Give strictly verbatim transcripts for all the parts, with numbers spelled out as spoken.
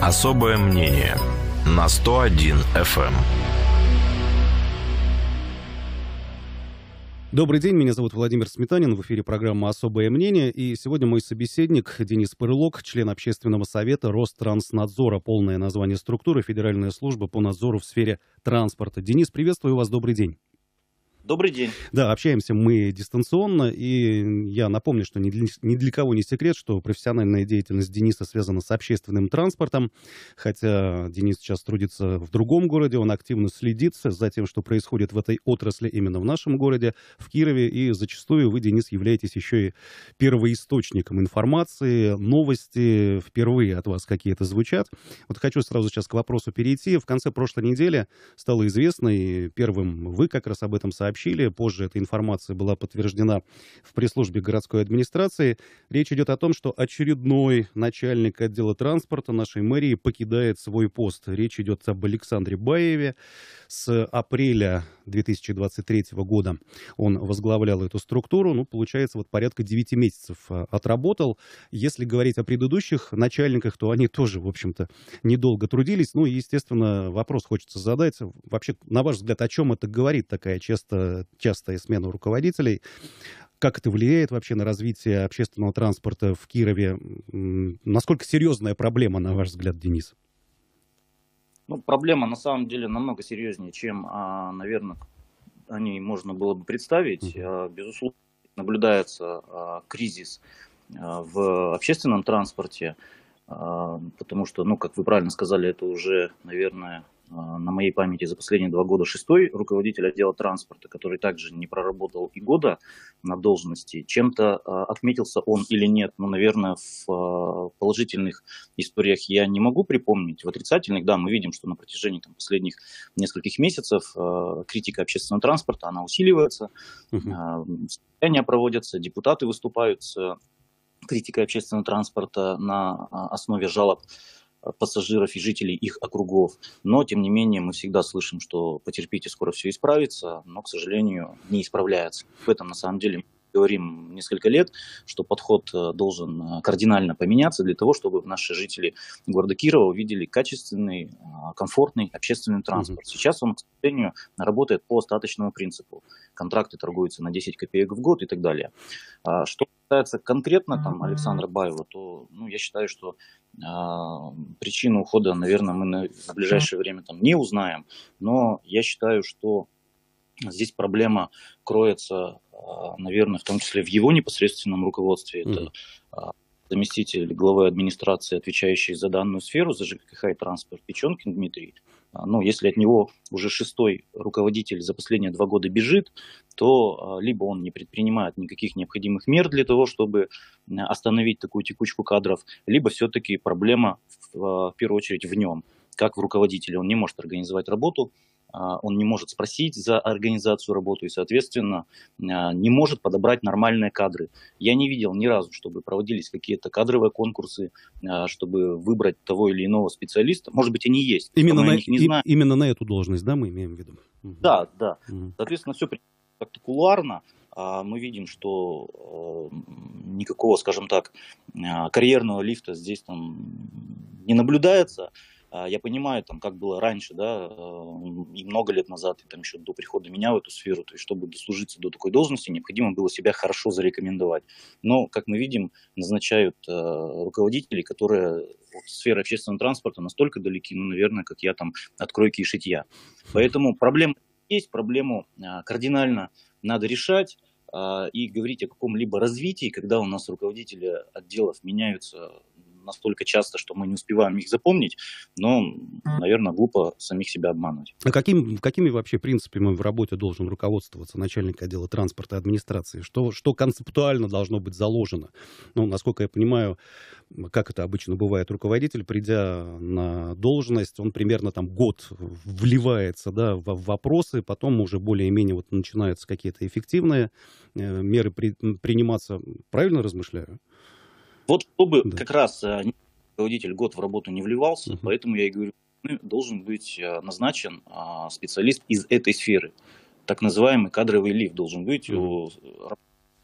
Особое мнение на сто один эф эм. Добрый день, меня зовут Владимир Сметанин, в эфире программа «Особое мнение», и сегодня мой собеседник Денис Пырлог, член общественного совета Ространснадзора, полное название структуры, Федеральная служба по надзору в сфере транспорта. Денис, приветствую вас, добрый день. Добрый день. Да, общаемся мы дистанционно, и я напомню, что ни для, ни для кого не секрет, что профессиональная деятельность Дениса связана с общественным транспортом, хотя Денис сейчас трудится в другом городе, он активно следит за тем, что происходит в этой отрасли именно в нашем городе, в Кирове, и зачастую вы, Денис, являетесь еще и первоисточником информации, новости впервые от вас какие-то звучат. Вот хочу сразу сейчас к вопросу перейти. В конце прошлой недели стало известно, и первым вы как раз об этом сообщили, позже эта информация была подтверждена в пресс-службе городской администрации. Речь идет о том, что очередной начальник отдела транспорта нашей мэрии покидает свой пост. Речь идет об Александре Баеве. С апреля две тысячи двадцать третьего года он возглавлял эту структуру. Ну, получается, вот порядка девяти месяцев отработал. Если говорить о предыдущих начальниках, то они тоже, в общем-то, недолго трудились. Ну и, естественно, вопрос хочется задать. Вообще, на ваш взгляд, о чем это говорит такая часто частая смена руководителей? Как это влияет вообще на развитие общественного транспорта в Кирове? Насколько серьезная проблема, на ваш взгляд, Денис? Ну, проблема на самом деле намного серьезнее, чем, наверное, о ней можно было бы представить. Mm-hmm. Безусловно, наблюдается кризис в общественном транспорте, потому что, ну, как вы правильно сказали, это уже, наверное, на моей памяти за последние два года шестой руководитель отдела транспорта, который также не проработал и года на должности. Чем-то отметился он или нет, ну, наверное, в положительных историях я не могу припомнить. В отрицательных, да, мы видим, что на протяжении там, последних нескольких месяцев критика общественного транспорта, она усиливается, совещания проводятся, депутаты выступают с критикой общественного транспорта на основе жалоб пассажиров и жителей их округов. Но, тем не менее, мы всегда слышим, что потерпите, скоро все исправится, но, к сожалению, не исправляется. В этом, на самом деле, мы говорим несколько лет, что подход должен кардинально поменяться для того, чтобы наши жители города Кирова увидели качественный, комфортный общественный транспорт. Mm-hmm. Сейчас он, к сожалению, работает по остаточному принципу. Контракты торгуются на десять копеек в год и так далее. Что касается конкретно там, Александра Баева, то, ну, я считаю, что причину ухода, наверное, мы на, на ближайшее время там не узнаем, но я считаю, что здесь проблема кроется, наверное, в том числе в его непосредственном руководстве. Mm-hmm. Это заместитель главы администрации, отвечающий за данную сферу, за ЖКХ и транспорт, Печенкин Дмитрий. Ну, если от него уже шестой руководитель за последние два года бежит, то либо он не предпринимает никаких необходимых мер для того, чтобы остановить такую текучку кадров, либо все-таки проблема в первую очередь в нем. Как в руководителе он не может организовать работу, он не может спросить за организацию работы и, соответственно, не может подобрать нормальные кадры. Я не видел ни разу, чтобы проводились какие-то кадровые конкурсы, чтобы выбрать того или иного специалиста. Может быть, они есть. Именно, на, не и, знаю. Именно на эту должность, да, мы имеем в виду? Да, да. Угу. Соответственно, все как-то кулуарно. Мы видим, что никакого, скажем так, карьерного лифта здесь там не наблюдается. Я понимаю, там, как было раньше, да, и много лет назад, и там еще до прихода меня в эту сферу, то есть, чтобы дослужиться до такой должности, необходимо было себя хорошо зарекомендовать. Но, как мы видим, назначают э, руководителей, которые от сферы общественного транспорта настолько далеки, ну, наверное, как я там от кройки и шитья. Поэтому проблема есть, проблему э, кардинально надо решать. Э, и говорить о каком-либо развитии, когда у нас руководители отделов меняются настолько часто, что мы не успеваем их запомнить, но, наверное, глупо самих себя обманывать. А каким, какими вообще принципами в работе должен руководствоваться начальник отдела транспорта и администрации? Что, что концептуально должно быть заложено? Ну, насколько я понимаю, как это обычно бывает, руководитель, придя на должность, он примерно там год вливается, да, в вопросы, потом уже более-менее вот начинаются какие-то эффективные меры при, приниматься. Правильно размышляю? Вот чтобы да. как раз руководитель год в работу не вливался, uh-huh. поэтому я и говорю, должен быть назначен специалист из этой сферы. Так называемый кадровый лифт должен быть uh-huh. у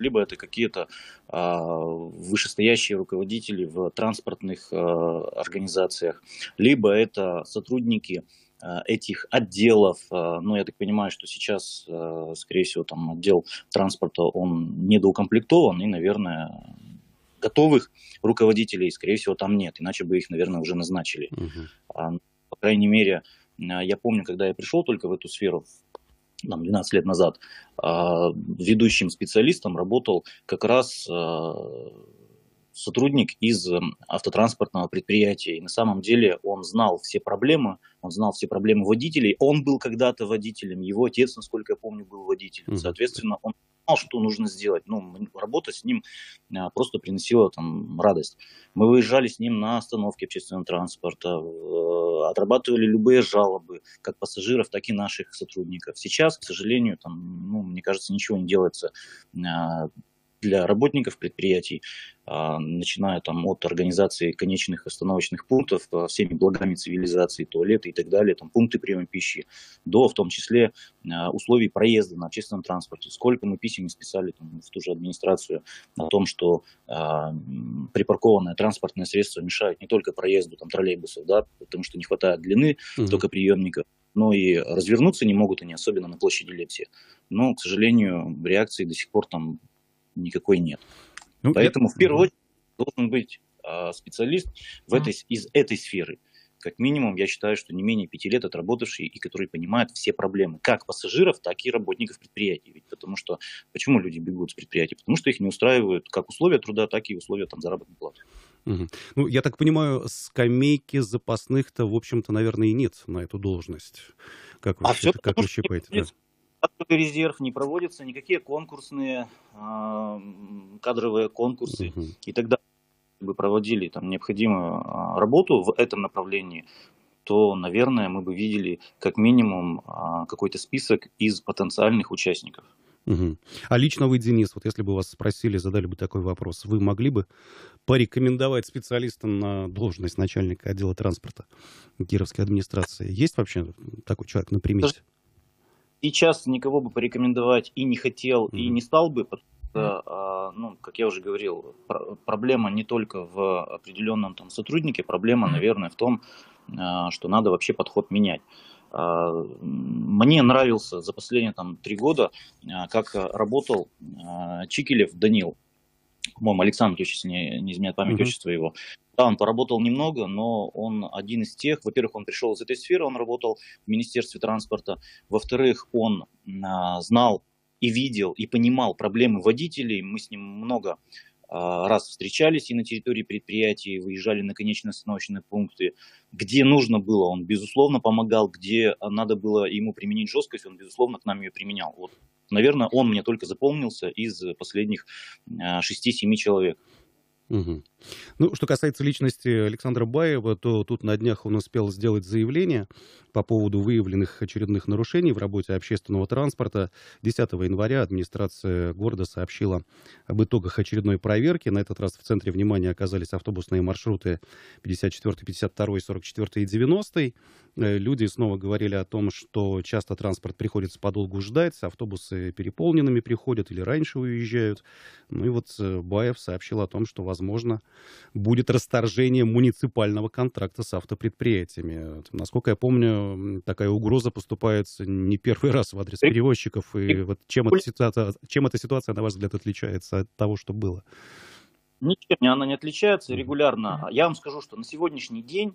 либо это какие-то вышестоящие руководители в транспортных организациях, либо это сотрудники этих отделов. Ну, я так понимаю, что сейчас, скорее всего, там отдел транспорта, он недоукомплектован, и, наверное, готовых руководителей, скорее всего, там нет, иначе бы их, наверное, уже назначили. Угу. По крайней мере, я помню, когда я пришел только в эту сферу, там, двенадцать лет назад, ведущим специалистом работал как раз сотрудник из автотранспортного предприятия. И на самом деле он знал все проблемы, он знал все проблемы водителей. Он был когда-то водителем, его отец, насколько я помню, был водителем. Соответственно, он знал, что нужно сделать. Ну, работа с ним просто приносила там радость. Мы выезжали с ним на остановки общественного транспорта, отрабатывали любые жалобы, как пассажиров, так и наших сотрудников. Сейчас, к сожалению, там, ну, мне кажется, ничего не делается для работников предприятий, начиная там от организации конечных остановочных пунктов, всеми благами цивилизации, туалеты и так далее, там пункты приема пищи, до, в том числе, условий проезда на общественном транспорте. Сколько мы писем списали там, в ту же администрацию о том, что э, припаркованное транспортное средство мешает не только проезду там, троллейбусов, да, потому что не хватает длины mm-hmm. только приемников, но и развернуться не могут они, особенно на площади Лепси. Но, к сожалению, реакции до сих пор там никакой нет. Ну, поэтому, это... в первую очередь, должен быть э, специалист в этой, из этой сферы. Как минимум, я считаю, что не менее пяти лет отработавший и который понимает все проблемы, как пассажиров, так и работников предприятий. Ведь потому что, почему люди бегут с предприятий? Потому что их не устраивают как условия труда, так и условия там, заработной платы. Угу. Ну, я так понимаю, скамейки запасных-то, в общем-то, наверное, и нет на эту должность. Как вы, а счит... все, как вы считаете? Да? Резерв не проводится, никакие конкурсные, э, кадровые конкурсы угу. и так далее. Если бы проводили там, необходимую э, работу в этом направлении, то, наверное, мы бы видели как минимум э, какой-то список из потенциальных участников. Угу. А лично вы, Денис, вот если бы вас спросили, задали бы такой вопрос, вы могли бы порекомендовать специалиста на должность начальника отдела транспорта Кировской администрации? Есть вообще такой человек на примете? Сейчас никого бы порекомендовать и не хотел, и не стал бы, потому что, ну, как я уже говорил, проблема не только в определенном там сотруднике, проблема, наверное, в том, что надо вообще подход менять. Мне нравился за последние там, три года, как работал Чикилев Данил, по-моему, Александр, если не, не изменяет память, отчество его. Да, он поработал немного, но он один из тех, во-первых, он пришел из этой сферы, он работал в Министерстве транспорта, во-вторых, он а, знал и видел, и понимал проблемы водителей, мы с ним много а, раз встречались и на территории предприятий, выезжали на конечные остановочные пункты, где нужно было, он, безусловно, помогал, где надо было ему применить жесткость, он, безусловно, к нам ее применял. Вот, наверное, он мне только запомнился из последних а, шести-семи человек. Угу. Ну, что касается личности Александра Баева, то тут на днях он успел сделать заявление по поводу выявленных очередных нарушений в работе общественного транспорта. десятого января администрация города сообщила об итогах очередной проверки. На этот раз в центре внимания оказались автобусные маршруты пятьдесят четыре, пятьдесят два, сорок четыре и девяносто. Люди снова говорили о том, что часто транспорт приходится подолгу ждать, автобусы переполненными приходят или раньше уезжают. Ну и вот Баев сообщил о том, что, возможно, возможно, будет расторжение муниципального контракта с автопредприятиями. Насколько я помню, такая угроза поступает не первый раз в адрес перевозчиков. И вот чем эта ситуация, чем эта ситуация, на ваш взгляд, отличается от того, что было? Ничем она не отличается регулярно. Я вам скажу, что на сегодняшний день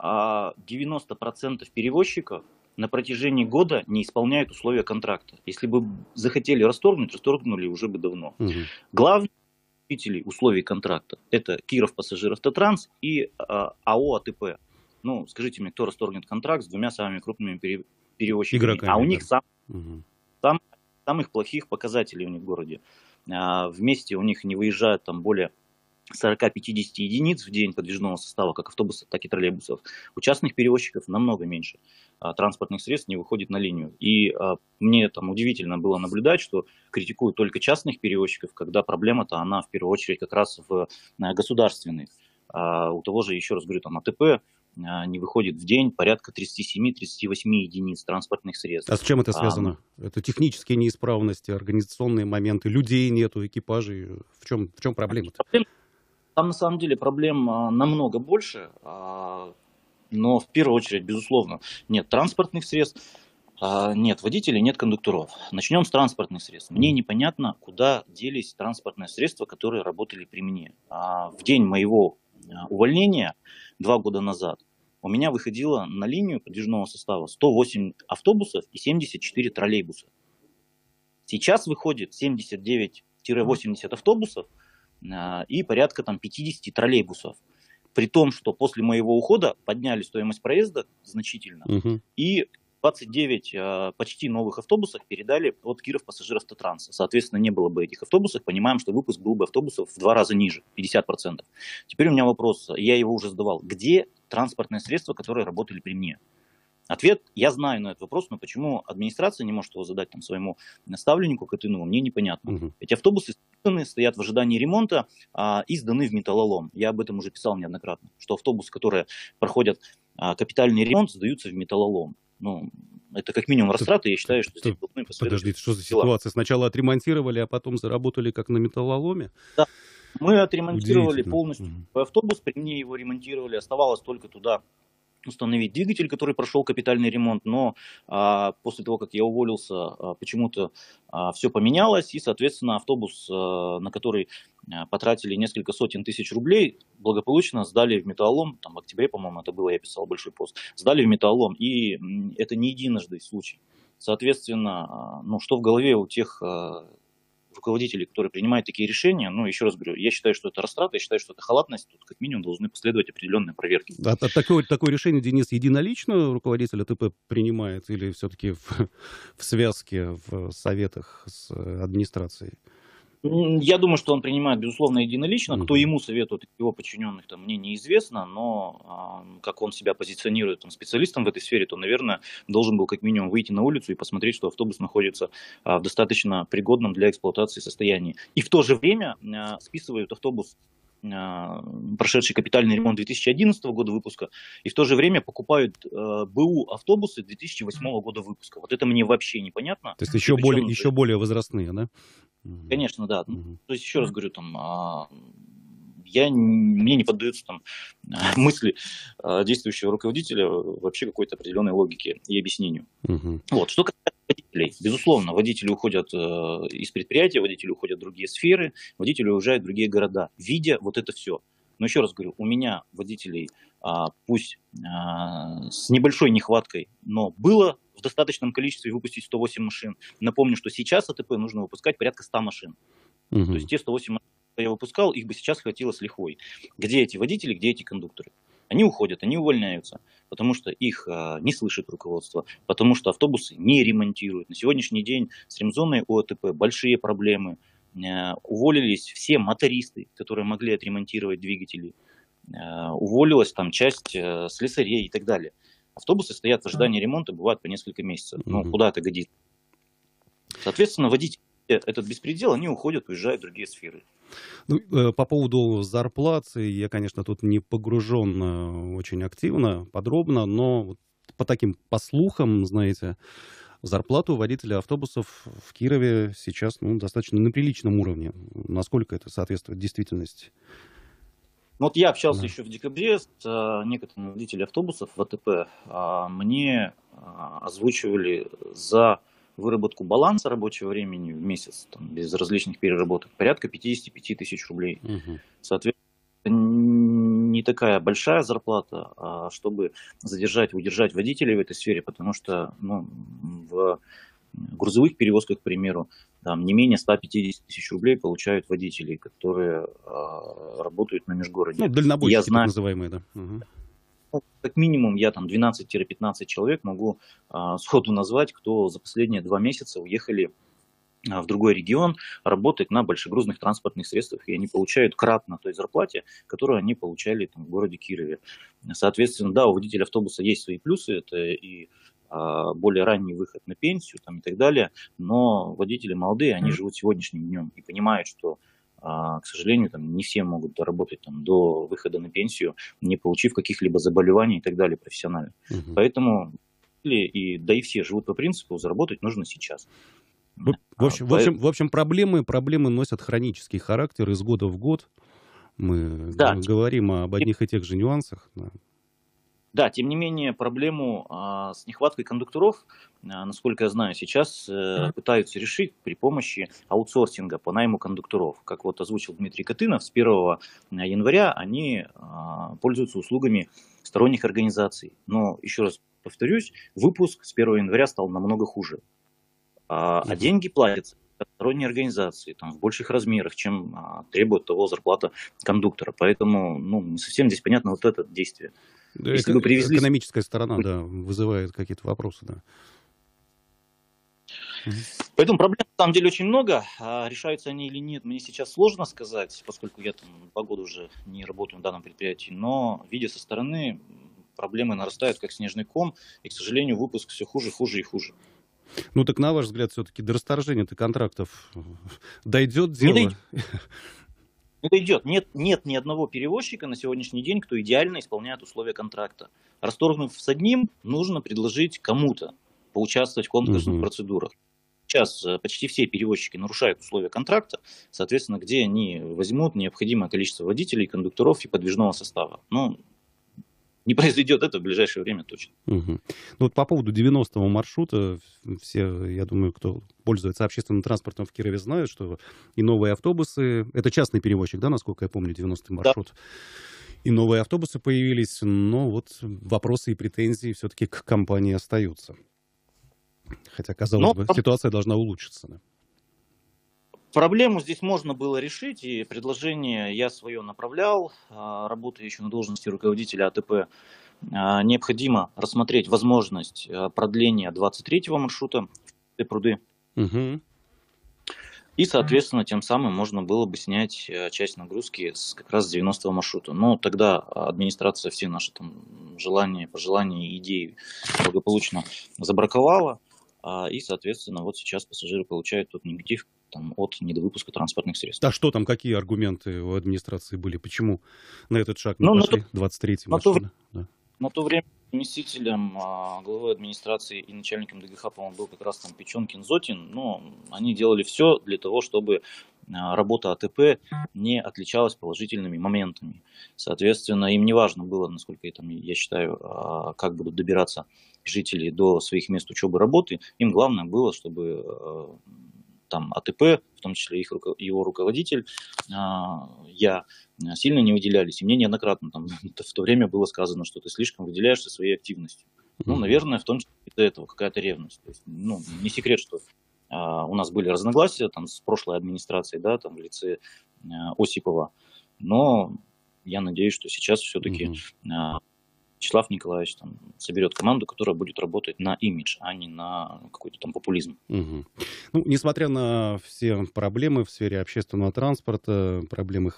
девяносто процентов перевозчиков на протяжении года не исполняют условия контракта. Если бы захотели расторгнуть, расторгнули уже бы давно. Угу. Главное, условий контракта. Это Кировпассажиравтотранс и э, АО АТП. Ну, скажите мне, кто расторгнет контракт с двумя самыми крупными пере... перевозчиками? Игроками, а у да. них сам... угу. сам... самых плохих показателей у них в городе. А, вместе у них не выезжают там более сорок-пятьдесят единиц в день подвижного состава, как автобусов, так и троллейбусов. У частных перевозчиков намного меньше. А, транспортных средств не выходит на линию. И а, мне там удивительно было наблюдать, что критикуют только частных перевозчиков, когда проблема-то она в первую очередь как раз в а, государственных. А, у того же, еще раз говорю, там АТП не выходит в день порядка тридцати семи тридцати восьми единиц транспортных средств. А с чем это связано? А, это технические неисправности, организационные моменты, людей нету, экипажей. В чем, в чем проблема-то? Там на самом деле проблем намного больше, но в первую очередь, безусловно, нет транспортных средств, нет водителей, нет кондукторов. Начнем с транспортных средств. Мне непонятно, куда делись транспортные средства, которые работали при мне. В день моего увольнения два года назад у меня выходило на линию подвижного состава сто восемь автобусов и семьдесят четыре троллейбуса. Сейчас выходит семьдесят девять восемьдесят автобусов и порядка там пятьдесят троллейбусов. При том, что после моего ухода подняли стоимость проезда значительно, угу. и двадцать девять почти новых автобусов передали от Кировпассажиравтотранса. Соответственно, не было бы этих автобусов. Понимаем, что выпуск был бы автобусов в два раза ниже, пятьдесят процентов. Теперь у меня вопрос, я его уже задавал. Где транспортные средства, которые работали при мне? Ответ, я знаю на этот вопрос, но почему администрация не может его задать там, своему наставленнику Катынову, мне непонятно. Угу. Эти автобусы стоят в ожидании ремонта а, и сданы в металлолом. Я об этом уже писал неоднократно, что автобусы, которые проходят а, капитальный ремонт, сдаются в металлолом. Ну, это как минимум растраты, я считаю, что здесь должны последовать. Подождите, что за ситуация? Сначала отремонтировали, а потом заработали как на металлоломе? Да, мы отремонтировали полностью угу. автобус, при мне его ремонтировали, оставалось только туда установить двигатель, который прошел капитальный ремонт, но а, после того, как я уволился, а, почему-то а, все поменялось, и, соответственно, автобус, а, на который а, потратили несколько сотен тысяч рублей, благополучно сдали в металлолом, там в октябре, по-моему, это было, я писал большой пост, сдали в металлолом, и это не единожды случай. Соответственно, а, ну, что в голове у тех а, руководителей, которые принимают такие решения, ну, еще раз говорю, я считаю, что это растрата, я считаю, что это халатность, тут как минимум должны последовать определенные проверки. А, а такое, такое решение, Денис, единолично руководитель АТП принимает или все-таки в, в связке, в советах с администрацией? Я думаю, что он принимает, безусловно, единолично. Кто ему советует, его подчиненных, там, мне неизвестно, но э, как он себя позиционирует там, специалистом в этой сфере, то, наверное, должен был как минимум выйти на улицу и посмотреть, что автобус находится э, в достаточно пригодном для эксплуатации состоянии. И в то же время э, списывают автобус, прошедший капитальный ремонт две тысячи одиннадцатого года выпуска, и в то же время покупают э, БУ автобусы две тысячи восьмого года выпуска. Вот это мне вообще непонятно. То есть еще, более, причем... еще более возрастные, да? Конечно, да. Угу. То есть еще раз говорю, там, а, я, мне не поддаются там, мысли а, действующего руководителя вообще какой-то определенной логике и объяснению. Угу. Вот. Что касается водителей. Безусловно, водители уходят э, из предприятия, водители уходят в другие сферы, водители уезжают в другие города, видя вот это все. Но еще раз говорю, у меня водителей, э, пусть э, с небольшой нехваткой, но было в достаточном количестве выпустить сто восемь машин. Напомню, что сейчас АТП нужно выпускать порядка сто машин. Угу. То есть те сто восемь машин, которые я выпускал, их бы сейчас хватило с лихвой. Где эти водители, где эти кондукторы? Они уходят, они увольняются, потому что их а, не слышит руководство, потому что автобусы не ремонтируют. На сегодняшний день с ремзоной у АТП большие проблемы. Э, уволились все мотористы, которые могли отремонтировать двигатели. Э, уволилась там часть э, слесарей и так далее. Автобусы стоят в ожидании ремонта, бывают по несколько месяцев. Ну, mm-hmm. куда это годится? Соответственно, водители этот беспредел, они уходят, уезжают в другие сферы. Ну, по поводу зарплаты, я, конечно, тут не погружен очень активно, подробно, но по таким по слухам, знаете, зарплату водителя автобусов в Кирове сейчас ну, достаточно на приличном уровне. Насколько это соответствует действительности? Вот я общался да. еще в декабре с некоторыми водителями автобусов в АТП. Мне озвучивали за выработку баланса рабочего времени в месяц, там, без различных переработок, порядка пятьдесят пять тысяч рублей. Угу. Соответственно, не такая большая зарплата, чтобы задержать, удержать водителей в этой сфере, потому что ну, в грузовых перевозках, к примеру, там, не менее сто пятьдесят тысяч рублей получают водители, которые работают на межгороде. Ну, дальнобойщики, я знаю, так называемые, да. Угу. Как минимум я там двенадцать-пятнадцать человек могу а, сходу назвать, кто за последние два месяца уехали а, в другой регион работать на большегрузных транспортных средствах, и они получают кратно той зарплате, которую они получали там, в городе Кирове. Соответственно, да, у водителя автобуса есть свои плюсы, это и а, более ранний выход на пенсию там, и так далее, но водители молодые, они живут сегодняшним днем и понимают, что К сожалению, там не все могут работать там, до выхода на пенсию, не получив каких-либо заболеваний и так далее профессионально. Угу. Поэтому, и, да и все живут по принципу, заработать нужно сейчас. В общем, а, в общем, по... в общем проблемы, проблемы носят хронический характер из года в год. Мы да. говорим об одних и тех же нюансах. Да. Да, тем не менее, проблему а, с нехваткой кондукторов, а, насколько я знаю, сейчас а, пытаются решить при помощи аутсорсинга по найму кондукторов. Как вот озвучил Дмитрий Катынов, с первого января они а, пользуются услугами сторонних организаций. Но, еще раз повторюсь, выпуск с первого января стал намного хуже. А, а деньги платятся сторонние организации, там, в больших размерах, чем а, требует того зарплата кондуктора. Поэтому, ну, не совсем здесь понятно вот это действие. Да, Если эко- бы привезли... Экономическая сторона, да, вызывает какие-то вопросы, да. Поэтому проблем, на самом деле, очень много. А решаются они или нет, мне сейчас сложно сказать, поскольку я там два года уже не работаю на данном предприятии. Но, видя со стороны, проблемы нарастают, как снежный ком. И, к сожалению, выпуск все хуже, хуже и хуже. Ну, так, на ваш взгляд, все-таки до расторжения-то контрактов дойдет дело? Не дойдет. Это идет. Нет, нет ни одного перевозчика на сегодняшний день, кто идеально исполняет условия контракта. Расторгнув с одним, нужно предложить кому-то поучаствовать в конкурсных uh-huh. процедурах. Сейчас почти все перевозчики нарушают условия контракта, соответственно, где они возьмут необходимое количество водителей, кондукторов и подвижного состава. Ну, не произойдет это в ближайшее время точно. Угу. Ну, вот по поводу девяностого маршрута, все, я думаю, кто пользуется общественным транспортом в Кирове, знают, что и новые автобусы, это частный перевозчик, да, насколько я помню, девяностый маршрут, да. И новые автобусы появились, но вот вопросы и претензии все-таки к компании остаются. Хотя, казалось но... бы, ситуация должна улучшиться, да. Проблему здесь можно было решить, и предложение я свое направлял, работая еще на должности руководителя А Т П. Необходимо рассмотреть возможность продления двадцать третьего маршрута в пруды. Угу. И, соответственно, тем самым можно было бы снять часть нагрузки с как раз девяностого маршрута. Но тогда администрация все наши там желания, пожелания, идеи благополучно забраковала. И, соответственно, вот сейчас пассажиры получают тот негатив, там, от недовыпуска транспортных средств. А что там, какие аргументы у администрации были? Почему на этот шаг не ну, пошли двадцать третьего маршрута? На, да. на то время заместителем а, главы администрации и начальником Д Г Х, по-моему, был как раз там Печенкин Зотин, но они делали все для того, чтобы а, работа А Т П не отличалась положительными моментами. Соответственно, им не важно было, насколько я, там, я считаю, а, как будут добираться жители до своих мест учебы, работы. Им главное было, чтобы... А, Там А Т П, в том числе их, его руководитель, я, сильно не выделялись. И мне неоднократно там, в то время было сказано, что ты слишком выделяешься своей активностью. Ну, наверное, в том числе из-за этого какая-то ревность. То есть, ну, не секрет, что а, у нас были разногласия там, с прошлой администрацией, да, там, в лице а, Осипова. Но я надеюсь, что сейчас все-таки а, Вячеслав Николаевич там соберет команду, которая будет работать на имидж, а не на какой-то там популизм. Угу. Ну, несмотря на все проблемы в сфере общественного транспорта, проблемы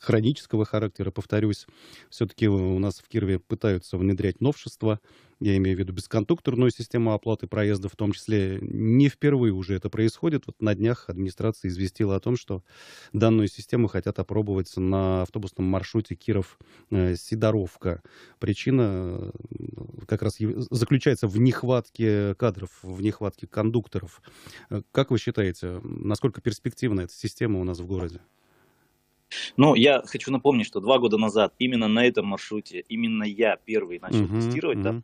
хронического характера, повторюсь, все-таки у нас в Кирове пытаются внедрять новшества. Я имею в виду бескондукторную систему оплаты проезда, в том числе не впервые уже это происходит. Вот на днях администрация известила о том, что данную систему хотят опробовать на автобусном маршруте Киров-Сидоровка. Причина как раз заключается в нехватке кадров, в нехватке кондукторов. Как вы считаете, насколько перспективна эта система у нас в городе? Но я хочу напомнить, что два года назад именно на этом маршруте, именно я первый начал uh-huh, тестировать, uh-huh. да.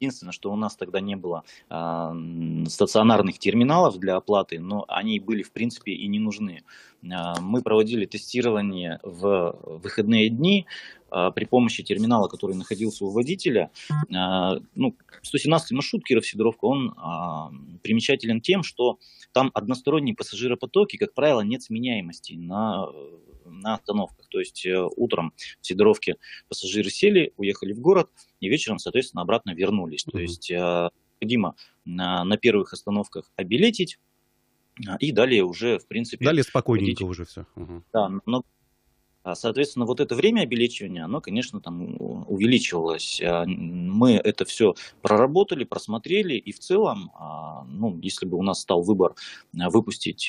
Единственное, что у нас тогда не было э, стационарных терминалов для оплаты, но они были, в принципе, и не нужны. Э, мы проводили тестирование в выходные дни э, при помощи терминала, который находился у водителя. Э, ну, сто семнадцатый маршрут Киров-Сидоровка, он э, примечателен тем, что там односторонний пассажиропоток и, как правило, нет сменяемости на, на остановках. То есть э, утром в Сидоровке пассажиры сели, уехали в город, и вечером, соответственно, обратно вернулись. То есть э, необходимо на, на первых остановках обилетить, и далее уже, в принципе... Далее спокойненько водить. Уже все. Угу. Да, но Соответственно, вот это время обелечивания, оно, конечно, там увеличивалось. Мы это все проработали, просмотрели, и в целом, ну, если бы у нас стал выбор выпустить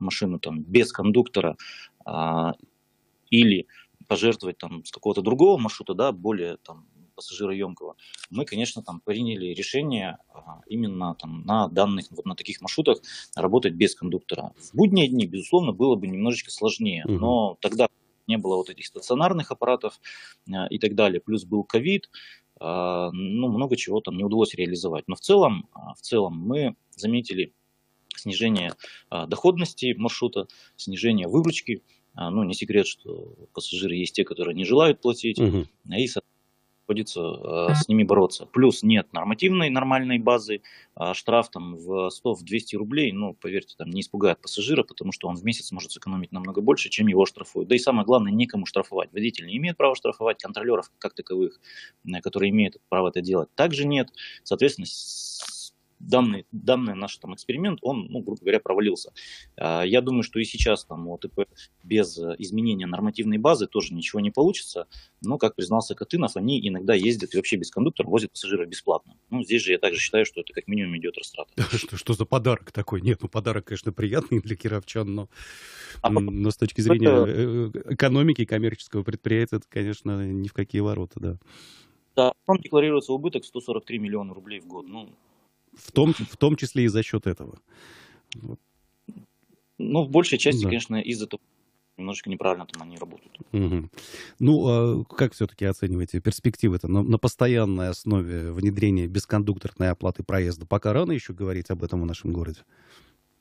машину там без кондуктора или пожертвовать там с какого-то другого маршрута, да, более там пассажироемкого, мы, конечно, там приняли решение именно там на данных, вот на таких маршрутах работать без кондуктора. В будние дни, безусловно, было бы немножечко сложнее, но тогда не было вот этих стационарных аппаратов и так далее, плюс был ковид, ну, много чего там не удалось реализовать. Но в целом, в целом мы заметили снижение доходности маршрута, снижение выручки. Ну, не секрет, что пассажиры есть те, которые не желают платить, угу. и приходится с ними бороться. Плюс нет нормативной нормальной базы, штраф там в сто двести рублей, ну, поверьте, там не испугает пассажира, потому что он в месяц может сэкономить намного больше, чем его штрафуют. Да и самое главное, некому штрафовать. Водители не имеют права штрафовать, контролеров как таковых, которые имеют право это делать, также нет. Соответственно, данный, данный наш там эксперимент, он, ну, грубо говоря, провалился. Я думаю, что и сейчас там у АТП без изменения нормативной базы тоже ничего не получится. Но, как признался Катынов, они иногда ездят и вообще без кондуктора, возят пассажиров бесплатно. Ну, здесь же я также считаю, что это как минимум идет растрата. Что, что за подарок такой? Нет, ну, подарок, конечно, приятный для кировчан, но, а но с точки зрения это... экономики коммерческого предприятия, это, конечно, ни в какие ворота, да. Да, там декларируется убыток сто сорок три миллиона рублей в год, ну, В том, в том числе и за счет этого. Ну, в большей части, да. конечно, из-за того, немножечко неправильно там они работают. Угу. Ну, а как все-таки оцениваете перспективы-то на, на постоянной основе внедрения бескондукторной оплаты проезда? Пока рано еще говорить об этом в нашем городе?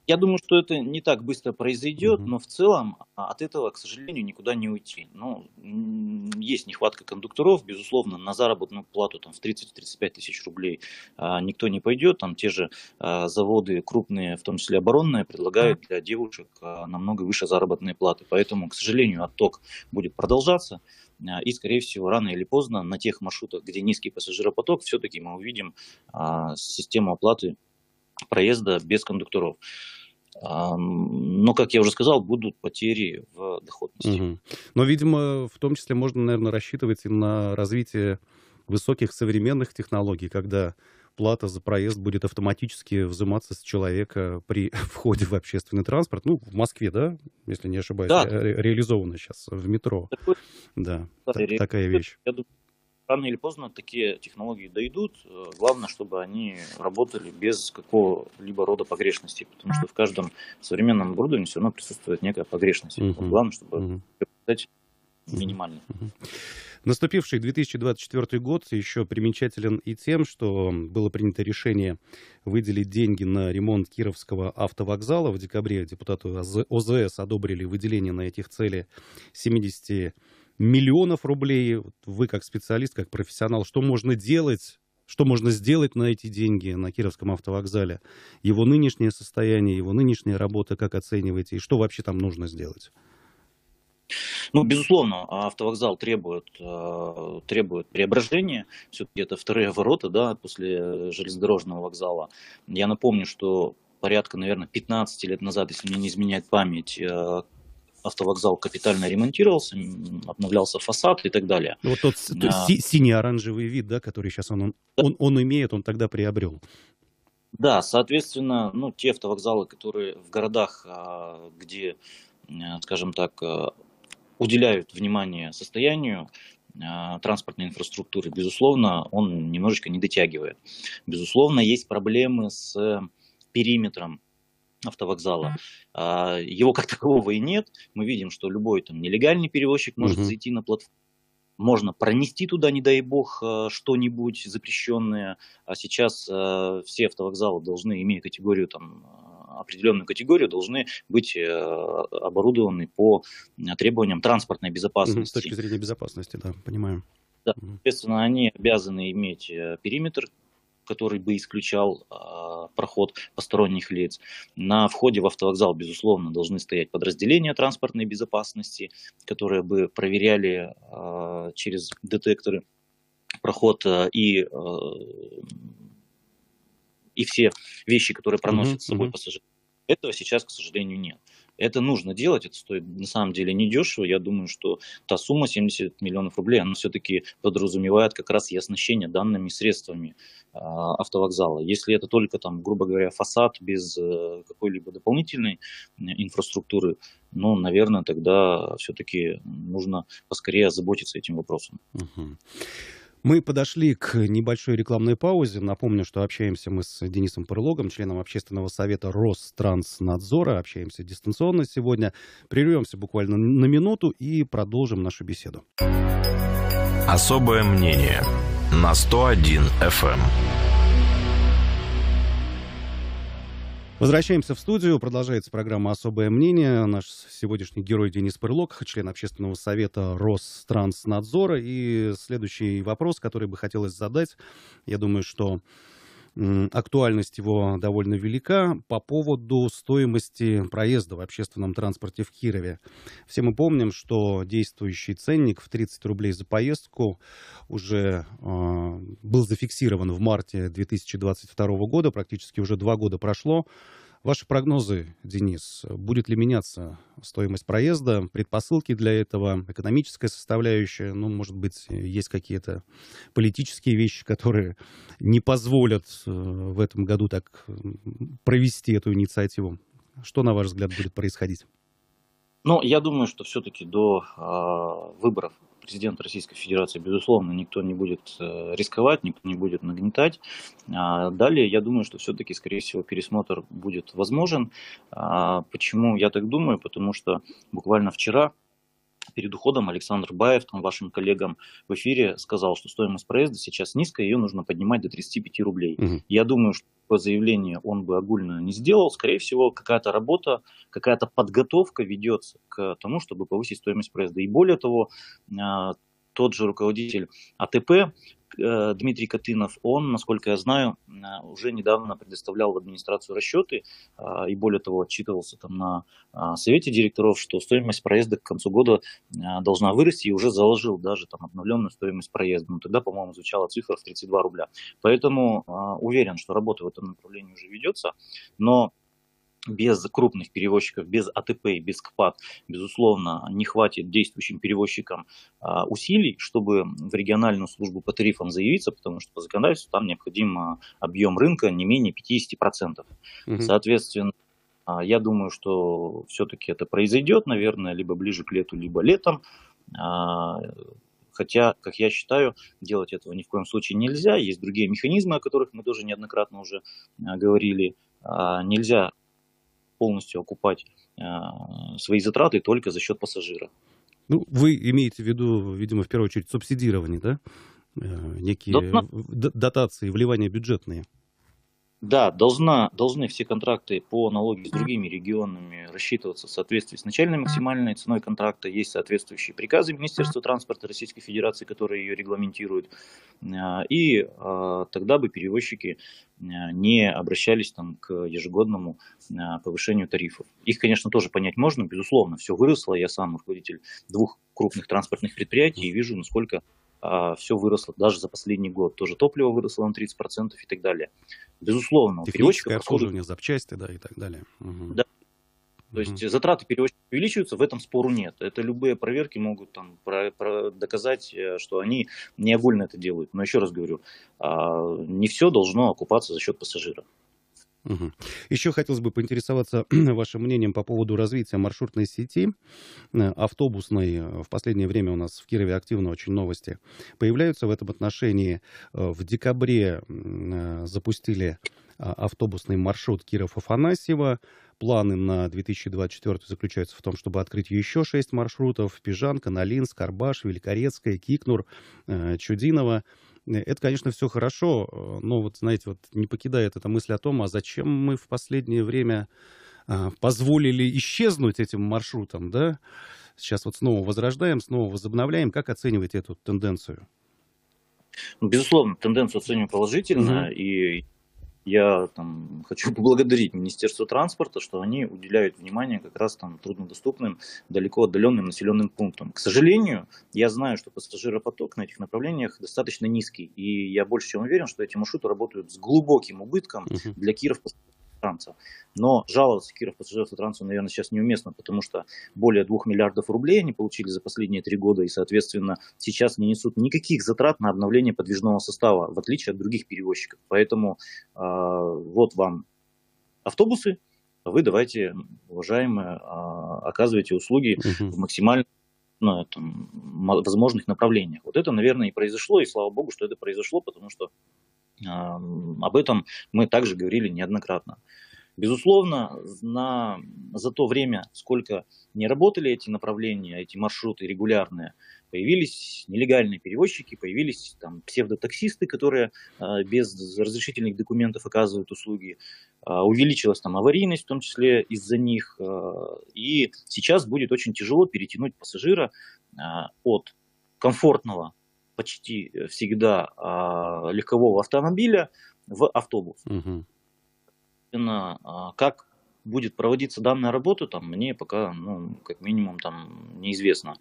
Я думаю, что это не так быстро произойдет, угу. но в целом от этого, к сожалению, никуда не уйти. Ну, есть нехватка кондукторов, безусловно, на заработную плату там в тридцать-тридцать пять тысяч рублей а, никто не пойдет. Там те же а, заводы крупные, в том числе оборонные, предлагают для девушек а, намного выше заработные платы. Поэтому, к сожалению, отток будет продолжаться. И, скорее всего, рано или поздно на тех маршрутах, где низкий пассажиропоток, все-таки мы увидим а, систему оплаты проезда без кондукторов. Но, как я уже сказал, будут потери в доходности. Угу. Но, видимо, в том числе можно, наверное, рассчитывать и на развитие высоких современных технологий, когда плата за проезд будет автоматически взиматься с человека при входе в общественный транспорт. Ну, в Москве, да, если не ошибаюсь, да. ре- реализовано сейчас в метро. Такой... Да, да так, ре- такая вещь. Я думаю, рано или поздно такие технологии дойдут. Главное, чтобы они работали без какого-либо рода погрешностей, потому что в каждом современном оборудовании все равно присутствует некая погрешность. Uh-huh. Главное, чтобы uh-huh. это минимально. Uh-huh. Наступивший две тысячи двадцать четвёртый год еще примечателен и тем, что было принято решение выделить деньги на ремонт Кировского автовокзала. В декабре депутаты ОЗС одобрили выделение на этих целей семьдесят миллионов рублей. Вы как специалист, как профессионал, что можно делать, что можно сделать на эти деньги на Кировском автовокзале? Его нынешнее состояние, его нынешняя работа, как оцениваете, и что вообще там нужно сделать? Ну, безусловно, автовокзал требует, требует преображения, все-таки это вторые ворота, да, после железнодорожного вокзала. Я напомню, что порядка, наверное, пятнадцать лет назад, если мне не изменяет память, автовокзал капитально ремонтировался, обновлялся фасад и так далее. Вот тот а... синий-оранжевый вид, да, который сейчас он, он, да. он, он имеет, он тогда приобрел. Да, соответственно, ну, те автовокзалы, которые в городах, где, скажем так, уделяют внимание состоянию транспортной инфраструктуры, безусловно, он немножечко не дотягивает. Безусловно, есть проблемы с периметром автовокзала. Его как такового и нет. Мы видим, что любой там нелегальный перевозчик может uh-huh. зайти на платформу. Можно пронести туда, не дай бог, что-нибудь запрещенное. А сейчас э, все автовокзалы должны, имея категорию, там, определенную категорию, должны быть э, оборудованы по требованиям транспортной безопасности. Uh-huh. С точки зрения безопасности, да, понимаю. Да, uh-huh. Соответственно, они обязаны иметь периметр, который бы исключал э, проход посторонних лиц. На входе в автовокзал, безусловно, должны стоять подразделения транспортной безопасности, которые бы проверяли э, через детекторы проход э, и, э, и все вещи, которые проносят mm-hmm. с собой пассажиры. Этого сейчас, к сожалению, нет. Это нужно делать, это стоит на самом деле недешево. Я думаю, что та сумма семьдесят миллионов рублей, она все-таки подразумевает как раз и оснащение данными средствами э, автовокзала. Если это только, там, грубо говоря, фасад без э, какой-либо дополнительной э, инфраструктуры, ну, наверное, тогда все-таки нужно поскорее озаботиться этим вопросом. Uh-huh. Мы подошли к небольшой рекламной паузе. Напомню, что общаемся мы с Денисом Пырлогом, членом общественного совета Ространснадзора. Общаемся дистанционно сегодня. Прервемся буквально на минуту и продолжим нашу беседу. Особое мнение на сто один эф эм. Возвращаемся в студию. Продолжается программа «Особое мнение». Наш сегодняшний герой Денис Пырлог, член общественного совета Ространснадзора. И следующий вопрос, который бы хотелось задать, я думаю, что актуальность его довольно велика, по поводу стоимости проезда в общественном транспорте в Кирове. Все мы помним, что действующий ценник в тридцать рублей за поездку уже э, был зафиксирован в марте две тысячи двадцать второго года, практически уже два года прошло. Ваши прогнозы, Денис, будет ли меняться стоимость проезда, предпосылки для этого, экономическая составляющая, ну, может быть, есть какие-то политические вещи, которые не позволят в этом году так провести эту инициативу? Что, на ваш взгляд, будет происходить? Ну, я думаю, что все-таки до э, выборов президента Российской Федерации, безусловно, никто не будет рисковать, никто не будет нагнетать. Далее, я думаю, что все-таки, скорее всего, пересмотр будет возможен. Почему я так думаю? Потому что буквально вчера, перед уходом, Александр Баев, там, вашим коллегам в эфире, сказал, что стоимость проезда сейчас низкая, ее нужно поднимать до тридцати пяти рублей. Угу. Я думаю, что заявление он бы огульно не сделал. Скорее всего, какая-то работа, какая-то подготовка ведется к тому, чтобы повысить стоимость проезда. И более того, тот же руководитель а тэ пэ Дмитрий Катынов, он, насколько я знаю, уже недавно предоставлял в администрацию расчеты и, более того, отчитывался там на совете директоров, что стоимость проезда к концу года должна вырасти, и уже заложил даже там обновленную стоимость проезда. Но тогда, по-моему, звучала цифра в тридцать два рубля. Поэтому уверен, что работа в этом направлении уже ведется, но без крупных перевозчиков, без а тэ пэ и без ка пэ а дэ, безусловно, не хватит действующим перевозчикам а, усилий, чтобы в региональную службу по тарифам заявиться, потому что по законодательству там необходим объем рынка не менее пятидесяти процентов. Угу. Соответственно, а, я думаю, что все-таки это произойдет, наверное, либо ближе к лету, либо летом. А, Хотя, как я считаю, делать этого ни в коем случае нельзя. Есть другие механизмы, о которых мы тоже неоднократно уже а, говорили. А, нельзя полностью окупать э, свои затраты только за счет пассажира. Ну, вы имеете в виду, видимо, в первую очередь субсидирование, да? Э, некие должна... дотации, вливания бюджетные. Да, должна, должны все контракты по аналогии с другими регионами рассчитываться в соответствии с начальной максимальной ценой контракта. Есть соответствующие приказы Министерства транспорта Российской Федерации, которые ее регламентируют. И э, тогда бы перевозчики не обращались там к ежегодному повышению тарифов. Их, конечно, тоже понять можно, безусловно, все выросло. Я сам руководитель двух крупных транспортных предприятий и вижу, насколько э, все выросло даже за последний год. Тоже топливо выросло на тридцать процентов и так далее. Безусловно, у перевозчика обслуживание, расходы... запчасти, да, и так далее. Угу. Да. То есть mm-hmm. затраты перевозчика увеличиваются, в этом спору нет. Это любые проверки могут там, про, про, доказать, что они неогульно это делают. Но еще раз говорю, а, не все должно окупаться за счет пассажира. Угу. Еще хотелось бы поинтересоваться вашим мнением по поводу развития маршрутной сети, автобусной. В последнее время у нас в Кирове активно очень новости появляются в этом отношении. В декабре запустили автобусный маршрут Киров-Афанасьева. Планы на две тысячи двадцать четвёртый заключаются в том, чтобы открыть еще шесть маршрутов. Пижанка, Налинск, Карбаш, Великорецкая, Кикнур, Чудинова. Это, конечно, все хорошо, но вот, знаете, вот не покидает эта мысль о том, а зачем мы в последнее время позволили исчезнуть этим маршрутам, да? Сейчас вот снова возрождаем, снова возобновляем. Как оцениваете эту тенденцию? Безусловно, тенденцию оцениваю положительно, mm-hmm. и... Я там, хочу поблагодарить Министерство транспорта, что они уделяют внимание как раз там, труднодоступным, далеко отдаленным населенным пунктам. К сожалению, я знаю, что пассажиропоток на этих направлениях достаточно низкий. И я больше чем уверен, что эти маршруты работают с глубоким убытком для Киров-Пассажиравтотранса. Татарстанцу. Но жаловаться Кировпассажиравтотрансу, наверное, сейчас неуместно, потому что более двух миллиардов рублей они получили за последние три года и, соответственно, сейчас не несут никаких затрат на обновление подвижного состава, в отличие от других перевозчиков. Поэтому э, вот вам автобусы, вы давайте, уважаемые, э, оказывайте услуги угу. в максимально ну, там, возможных направлениях. Вот это, наверное, и произошло, и слава богу, что это произошло, потому что э, об этом мы также говорили неоднократно. Безусловно, на, за то время, сколько не работали эти направления, эти маршруты регулярные, появились нелегальные перевозчики, появились там псевдотаксисты, которые э, без разрешительных документов оказывают услуги. Э, увеличилась там аварийность, в том числе из-за них. Э, и сейчас будет очень тяжело перетянуть пассажира э, от комфортного, почти всегда э, легкового автомобиля в автобус. Угу. Как будет проводиться данная работа, там, мне пока, ну, как минимум, там, неизвестно.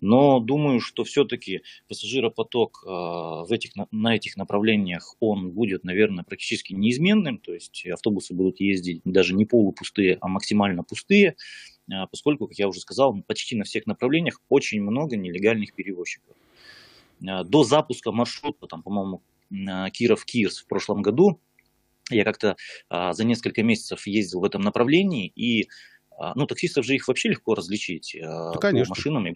Но думаю, что все-таки пассажиропоток э, в этих, на этих направлениях, он будет, наверное, практически неизменным. То есть автобусы будут ездить даже не полупустые, а максимально пустые, э, поскольку, как я уже сказал, почти на всех направлениях очень много нелегальных перевозчиков. Э, до запуска маршрута, там, по-моему, э, Киров-Кирс в прошлом году, я как-то а, за несколько месяцев ездил в этом направлении, и а, ну, таксистов же их вообще легко различить а, да, по машинам. И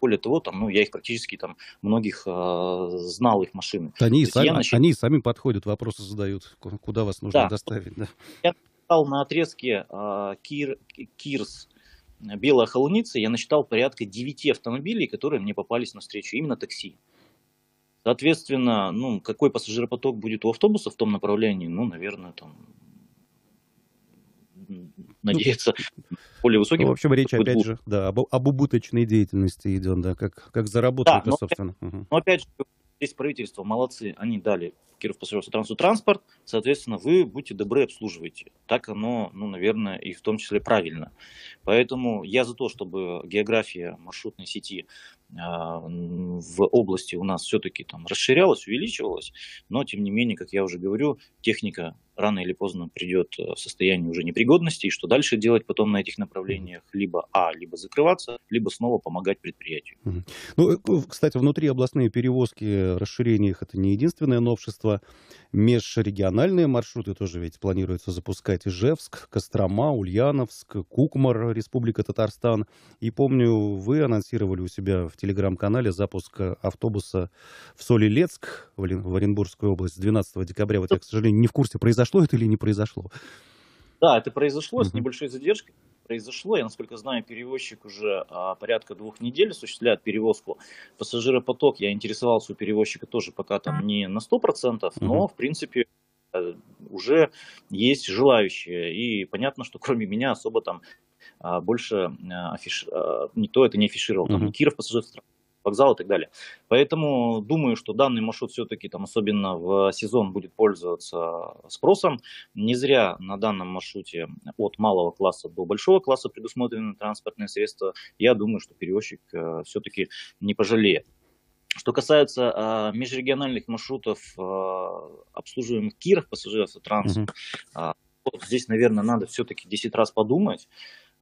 более того, там, ну, я их практически там, многих а, знал, их машины. Они, сами, начал... они сами подходят, вопросы задают, куда вас нужно да. доставить. Да. Я стал на отрезке а, Кир, Кирс. Белая Холуница, я насчитал порядка девяти автомобилей, которые мне попались навстречу, именно такси. Соответственно, ну, какой пассажиропоток будет у автобуса в том направлении, ну, наверное, там, надеяться, ну, более высоким. В общем, речь, опять будет... же, да, об, об убыточной деятельности идет, да, как, как заработать, да, но, собственно. Опять, угу. Но, опять же, здесь правительство, молодцы, они дали Кировпассажиравтотрансу транспорт, соответственно, вы будьте добры, обслуживайте. Так оно, ну, наверное, и в том числе правильно. Поэтому я за то, чтобы география маршрутной сети в области у нас все-таки там расширялась, увеличивалась, но тем не менее, как я уже говорю, техника рано или поздно придет в состояние уже непригодности, и что дальше делать потом на этих направлениях? Либо а, либо закрываться, либо снова помогать предприятию. Ну, кстати, внутриобластные перевозки, расширение их — это не единственное новшество. Межрегиональные маршруты тоже ведь планируется запускать: Ижевск, Кострома, Ульяновск, Кукмар, Республика Татарстан. И помню, вы анонсировали у себя в телеграм-канале запуск автобуса в Солилецк, в Оренбургскую область, двенадцатого декабря. Вот я, к сожалению, не в курсе, произошло это или не произошло. Да, это произошло uh-huh. с небольшой задержкой. Произошло. Я, насколько знаю, перевозчик уже а, порядка двух недель осуществляет перевозку. Пассажиропоток, я интересовался у перевозчика тоже пока там не на сто процентов, но, в принципе, уже есть желающие. И понятно, что кроме меня особо там а, больше а, афиш... а, никто это не афишировал. Там uh-huh. Кировпассажиравтотранс, вокзал и так далее. Поэтому думаю, что данный маршрут все-таки там, особенно в сезон, будет пользоваться спросом. Не зря на данном маршруте от малого класса до большого класса предусмотрены транспортные средства. Я думаю, что перевозчик э, все-таки не пожалеет. Что касается э, межрегиональных маршрутов, э, обслуживаемых Кировпассажиравтотранс, mm-hmm. э, вот здесь, наверное, надо все-таки десять раз подумать,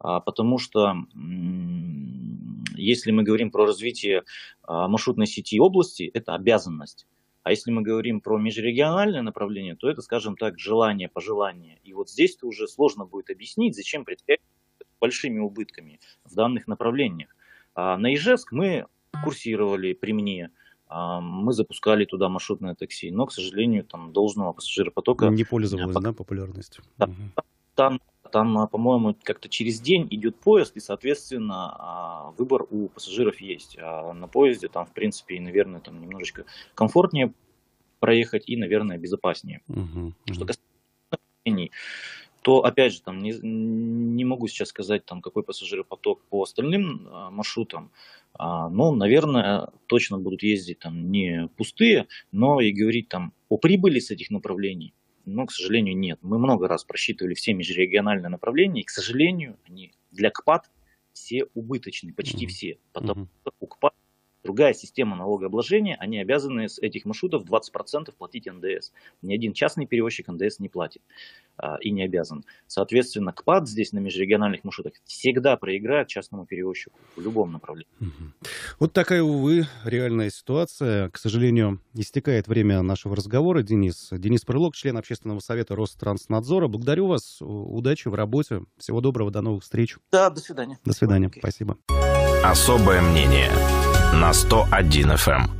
э, потому что... М- Если мы говорим про развитие маршрутной сети области, это обязанность. А если мы говорим про межрегиональное направление, то это, скажем так, желание, пожелание. И вот здесь-то уже сложно будет объяснить, зачем предприятие с большими убытками в данных направлениях. На Ижевск мы курсировали при мне, мы запускали туда маршрутное такси, но, к сожалению, там должного пассажиропотока... Не пользовалась, пока... да, популярностью? Да. Угу. Там, там, по-моему, как-то через день идет поезд, и, соответственно, выбор у пассажиров есть. А на поезде там, в принципе, наверное, там немножечко комфортнее проехать и, наверное, безопаснее. Угу, что касается изменений, то, опять же, там не, не могу сейчас сказать, там, какой пассажиропоток по остальным маршрутам. Но, наверное, точно будут ездить там не пустые, но и говорить там о прибыли с этих направлений. Но, к сожалению, нет. Мы много раз просчитывали все межрегиональные направления, и, к сожалению, они для КПАД все убыточны, почти mm-hmm. все. Потому mm-hmm. что у КПАД другая система налогообложения, они обязаны с этих маршрутов двадцать процентов платить эн дэ эс. Ни один частный перевозчик эн дэ эс не платит а, и не обязан. Соответственно, КПАД здесь на межрегиональных маршрутах всегда проиграет частному перевозчику в любом направлении. Вот такая, увы, реальная ситуация. К сожалению, истекает время нашего разговора. Денис, Денис Пырлог, член Общественного совета Ространснадзора. Благодарю вас. Удачи в работе. Всего доброго. До новых встреч. Да, до свидания. До свидания. Спасибо. Особое мнение на сто один эф эм.